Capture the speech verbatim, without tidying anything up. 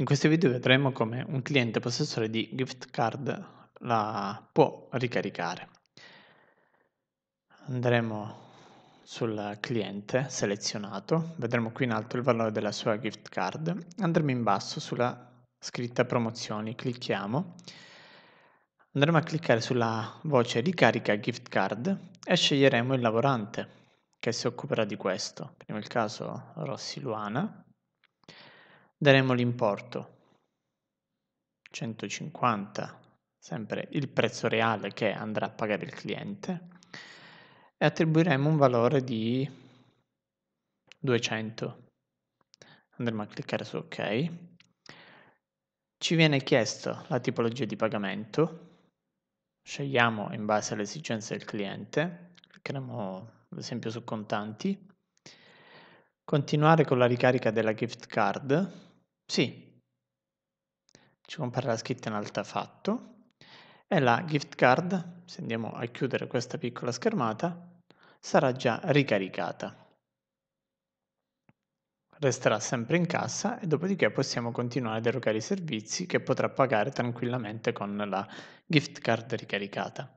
In questo video vedremo come un cliente possessore di gift card la può ricaricare. Andremo sul cliente selezionato, vedremo qui in alto il valore della sua gift card, andremo in basso sulla scritta promozioni, clicchiamo, andremo a cliccare sulla voce ricarica gift card e sceglieremo il lavorante che si occuperà di questo, in quel caso Rossi Luana. Daremo l'importo centocinquanta, sempre il prezzo reale che andrà a pagare il cliente, e attribuiremo un valore di duecento. Andremo a cliccare su ok. Ci viene chiesto la tipologia di pagamento, scegliamo in base alle esigenze del cliente, cliccheremo ad esempio su contanti, continuare con la ricarica della gift card. Sì, ci compare la scritta in alta fatto e la gift card, se andiamo a chiudere questa piccola schermata, sarà già ricaricata. Resterà sempre in cassa e dopodiché possiamo continuare ad erogare i servizi che potrà pagare tranquillamente con la gift card ricaricata.